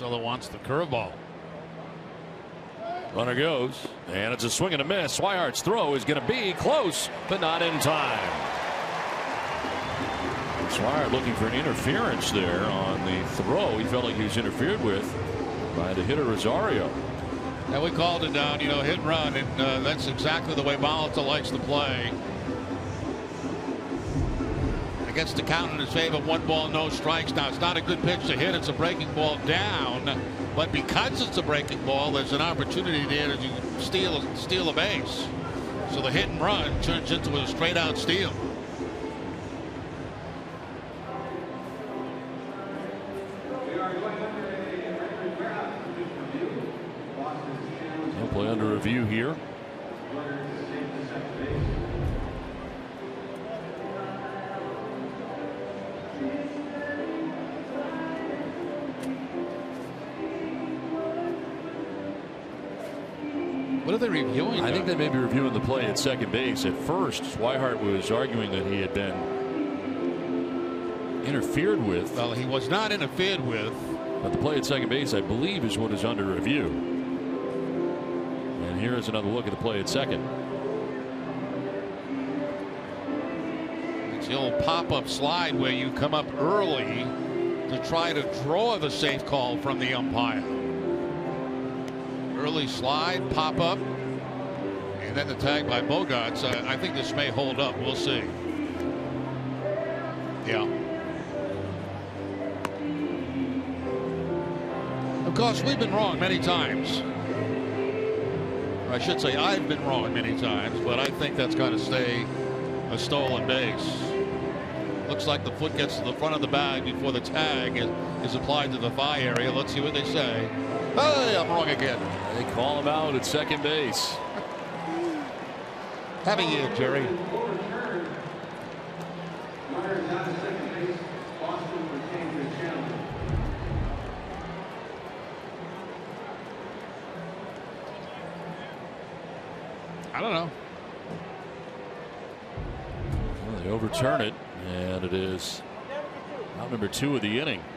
Porcello wants the curveball. Runner goes, and it's a swing and a miss. Swihart's throw is going to be close, but not in time. Swihart looking for an interference there on the throw. He felt like he was interfered with by the hitter Rosario. And we called it down, you know, hit and run, and that's exactly the way Molita likes to play. It gets the count in his favor. One ball, no strikes. Now, it's not a good pitch to hit. It's a breaking ball down. But because it's a breaking ball, there's an opportunity there to steal a base. So the hit and run turns into a straight out steal. Play under review here. What are they reviewing? I think they may be reviewing the play at second base. At first, Swihart was arguing that he had been interfered with. Well, he was not interfered with. But the play at second base, I believe, is what is under review. And here is another look at the play at second. It's the old pop-up slide where you come up early to try to draw the safe call from the umpire. Early slide, pop-up, and then the tag by Bogaerts. I think this may hold up. We'll see. Yeah. Of course, we've been wrong many times. I should say I've been wrong many times, but I think that's going to stay a stolen base. Looks like the foot gets to the front of the bag before the tag is applied to the thigh area. Let's see what they say. Hey, I'm wrong again. They call him out at second base. Have a year, Jerry. I don't know. Well, they overturn it, and it is out number 2 of the inning.